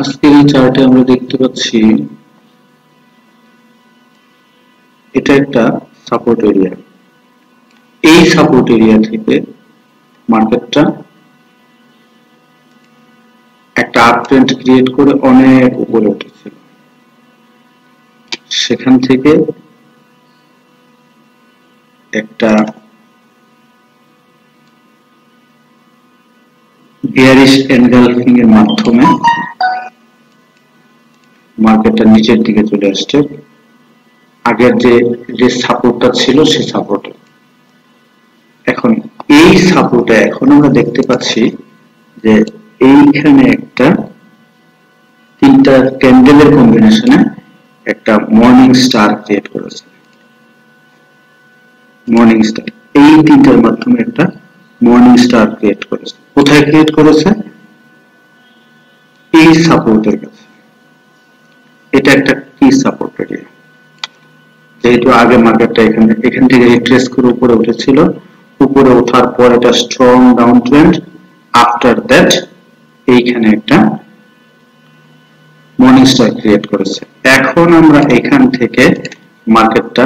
আজকের এই চার্টে আমরা দেখতে পাচ্ছি এটা একটা সাপোর্ট এরিয়া। এই সাপোর্ট এরিয়া থেকে মার্কেটটা একটা আপ ট্রেন্ড ক্রিয়েট করে অনেক উপরে উঠেছিল, সেখান থেকে একটা বেয়ারিশ এনভেলপিং এর মাধ্যমে মার্কেটটা নিচের দিকে চলে আসছে। আগের যে সাপোর্টটা ছিল সেই সাপোর্ট, এখন এই সাপোর্টে এখন আমরা দেখতে পাচ্ছি যে এইখানে একটা তিনটা ক্যান্ডেলের কম্বিনেশনে একটা মর্নিং স্টার ক্রিয়েট করেছে। মর্নিং স্টার, এই তিনটার মাধ্যমে একটা মর্নিং স্টার ক্রিয়েট করেছে। কোথায় ক্রিয়েট করেছে? এই সাপোর্টের কাছে। এটা একটা কি সাপোর্ট এরিয়া, যেহেতু আগে মার্কেটটা এখান থেকে রিট্রেস করে উপরে উঠেছিল, উপরে ওঠার পর এটা strong down trend, after that এইখানে একটা মর্নিং স্টার ক্রিয়েট করেছে। এখন আমরা এখান থেকে মার্কেটটা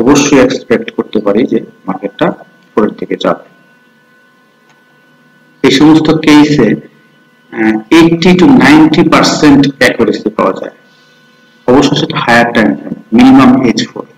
অবশ্যই এক্সপেক্ট করতে পারি যে মার্কেটটা উপরের দিকে যাবে। এই সমস্ত কেসে 80 to 90% অ্যাকুরেসি পাওয়া যায়। অবশ্য সেটা হায়ার টাইম, মিনিমাম H4।